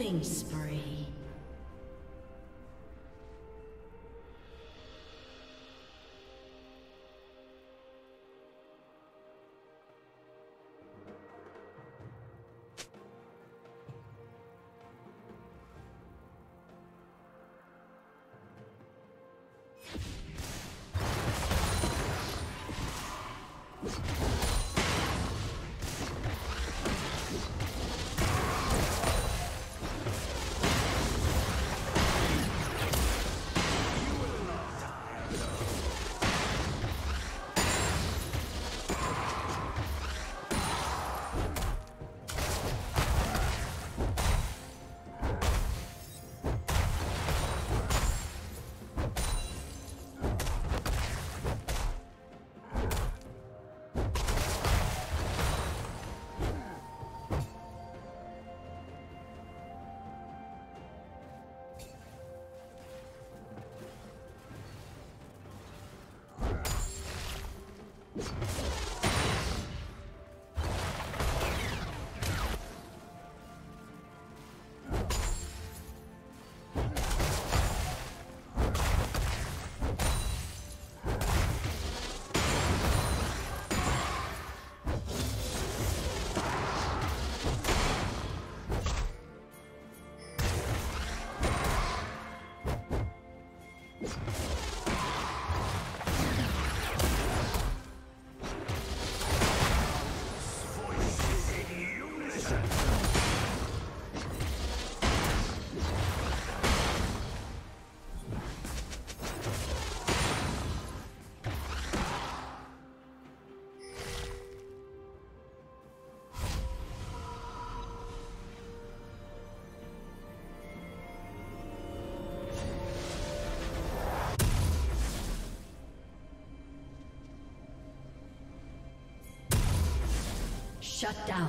Killing spree. Shut down.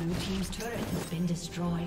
Blue team's turret has been destroyed.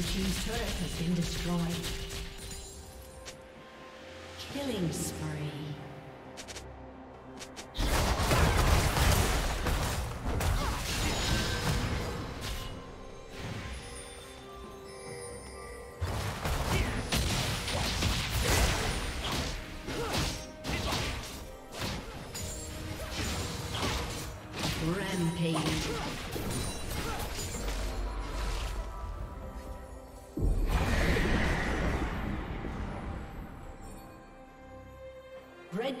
Blue team's turret has been destroyed. Killing spree. Red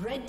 Red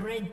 Red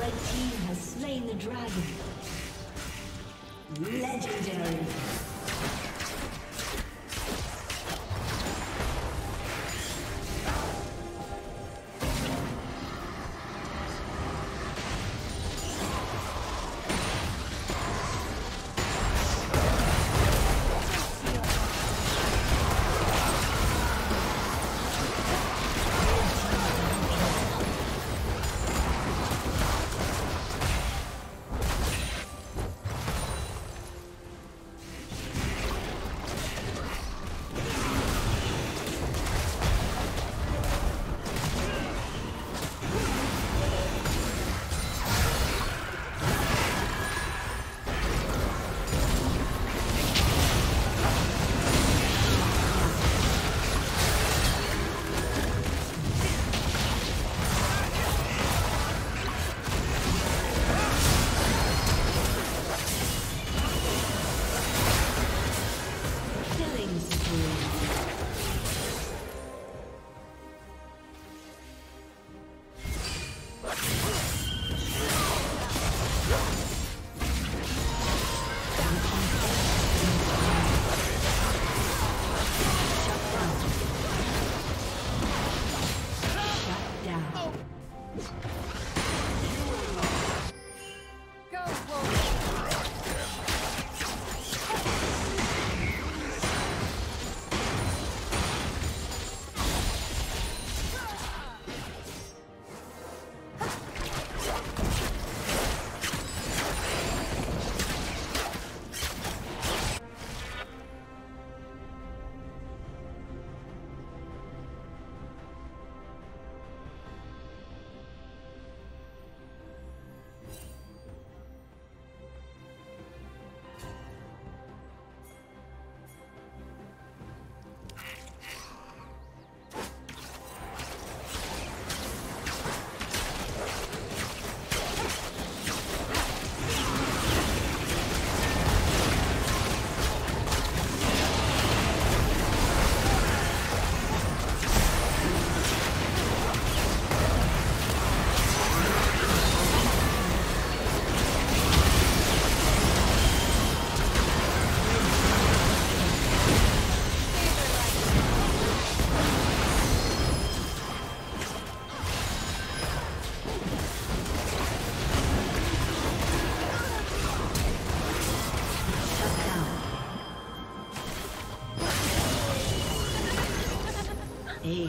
Red team has slain the dragon. Legendary. Ace.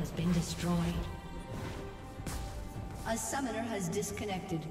Has been destroyed. A summoner has disconnected.